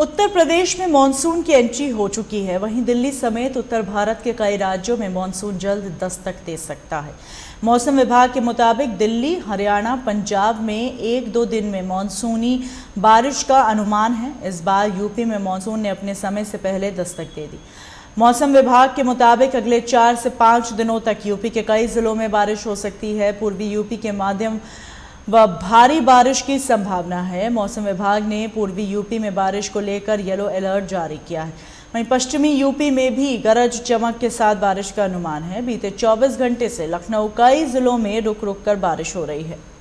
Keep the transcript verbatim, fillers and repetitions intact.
उत्तर प्रदेश में मॉनसून की एंट्री हो चुकी है। वहीं दिल्ली समेत उत्तर भारत के कई राज्यों में मॉनसून जल्द दस्तक दे सकता है। मौसम विभाग के मुताबिक दिल्ली, हरियाणा, पंजाब में एक दो दिन में मॉनसूनी बारिश का अनुमान है। इस बार यूपी में मॉनसून ने अपने समय से पहले दस्तक दे दी। मौसम विभाग के मुताबिक अगले चार से पाँच दिनों तक यूपी के कई ज़िलों में बारिश हो सकती है। पूर्वी यूपी के माध्यम व भारी बारिश की संभावना है। मौसम विभाग ने पूर्वी यूपी में बारिश को लेकर येलो अलर्ट जारी किया है। वहीं पश्चिमी यूपी में भी गरज चमक के साथ बारिश का अनुमान है। बीते चौबीस घंटे से लखनऊ कई ज़िलों में रुक रुक कर बारिश हो रही है।